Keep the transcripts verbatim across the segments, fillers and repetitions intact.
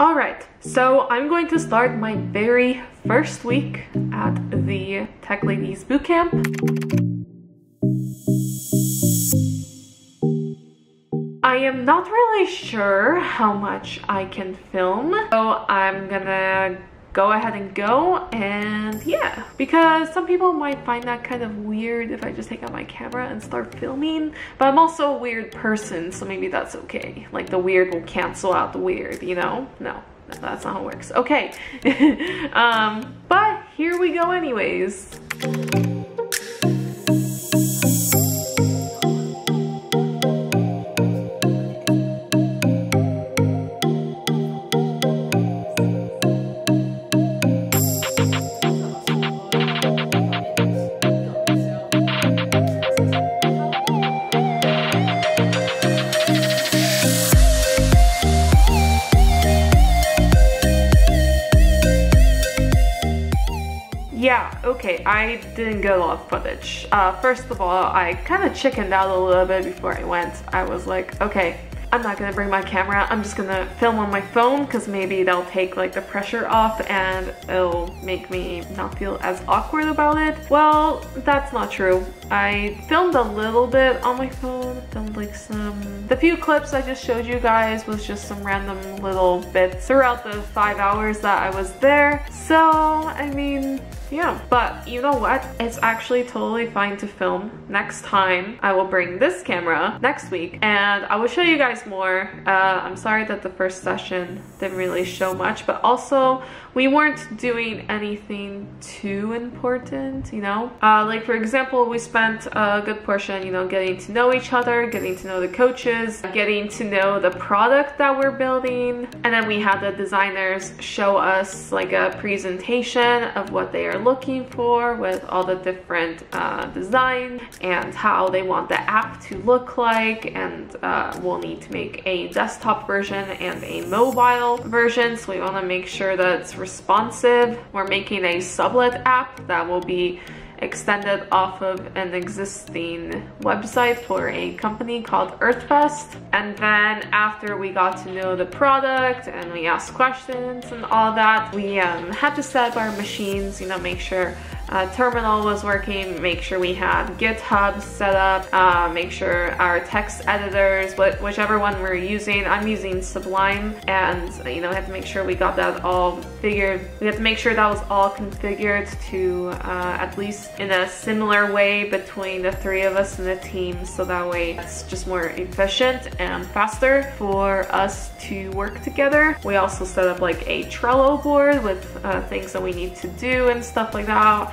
Alright, so I'm going to start my very first week at the Tech Ladies Bootcamp. I am not really sure how much I can film, so I'm gonna go ahead and go, and yeah, because some people might find that kind of weird if I just take out my camera and start filming, but I'm also a weird person, so maybe that's okay. Like, the weird will cancel out the weird, you know? No, no, that's not how it works. Okay. um, but here we go anyways. Yeah, okay, I didn't get a lot of footage. Uh, first of all, I kind of chickened out a little bit before I went. I was like, okay, I'm not gonna bring my camera. I'm just gonna film on my phone because maybe that'll take like the pressure off and it'll make me not feel as awkward about it. Well, that's not true. I filmed a little bit on my phone, filmed like some... The few clips I just showed you guys was just some random little bits throughout the five hours that I was there. So, I mean... yeah, but you know what? It's actually totally fine to film. Next time, I will bring this camera next week and I will show you guys more. Uh, I'm sorry that the first session didn't really show much, but also we weren't doing anything too important, you know? Uh, like, for example, we spent a good portion, you know, getting to know each other, getting to know the coaches, getting to know the product that we're building. And then we had the designers show us like a presentation of what they are looking for with all the different uh, designs and how they want the app to look like, and uh, we'll need to make a desktop version and a mobile version, so we want to make sure that it's responsive. We're making a sublet app that will be extended off of an existing website for a company called Earthfest. And then after we got to know the product and we asked questions and all that, we um, had to set up our machines, you know, make sure Uh, terminal was working, make sure we had GitHub set up, uh, make sure our text editors, wh whichever one we're using, I'm using Sublime, and you know, we have to make sure we got that all figured. We have to make sure that was all configured to uh, at least in a similar way between the three of us in the team, so that way it's just more efficient and faster for us to work together. We also set up like a Trello board with uh, things that we need to do and stuff like that.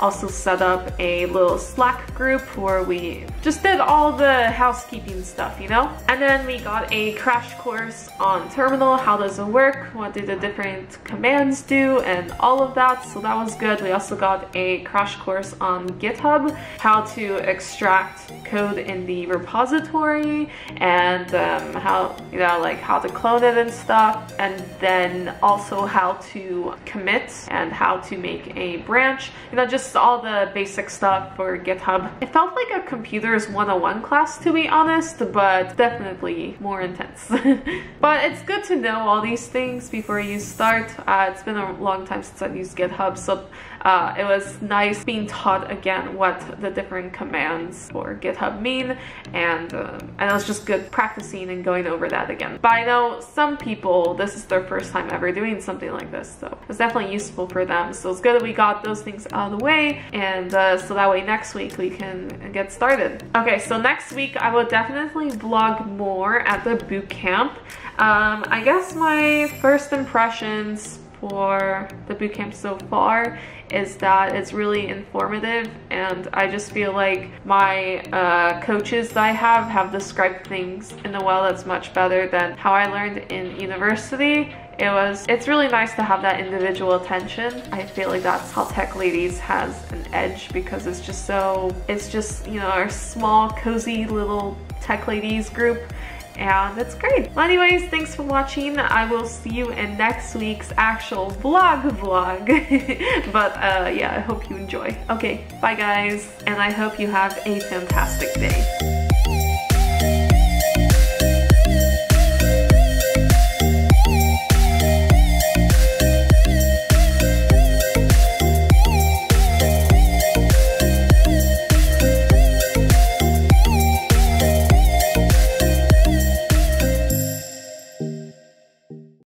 Also set up a little Slack group where we just did all the housekeeping stuff, you know? And then we got a crash course on Terminal, how does it work, what do the different commands do, and all of that, so that was good. We also got a crash course on GitHub, how to extract code in the repository, and um, how, you know, like how to clone it and stuff, and then also how to commit and how to make a branch. You know, just all the basic stuff for GitHub. It felt like a computers one oh one class, to be honest, but definitely more intense. But it's good to know all these things before you start. Uh, it's been a long time since I've used GitHub, so uh, it was nice being taught again what the different commands for GitHub mean, and, um, and it was just good practicing and going over that again. But I know some people, this is their first time ever doing something like this, so it's definitely useful for them. So it's good that we got those things out of the way, and uh, so that way next week we can get started. Okay, so next week I will definitely vlog more at the boot camp. Um, I guess my first impressions for the boot camp so far is that it's really informative, and I just feel like my uh, coaches that I have have described things in a well that's much better than how I learned in university. It was, it's really nice to have that individual attention. I feel like that's how Tech Ladies has an edge, because it's just so, it's just, you know, our small, cozy little Tech Ladies group, and it's great. Well, anyways, thanks for watching. I will see you in next week's actual vlog vlog. But uh, yeah, I hope you enjoy. Okay, bye guys, and I hope you have a fantastic day.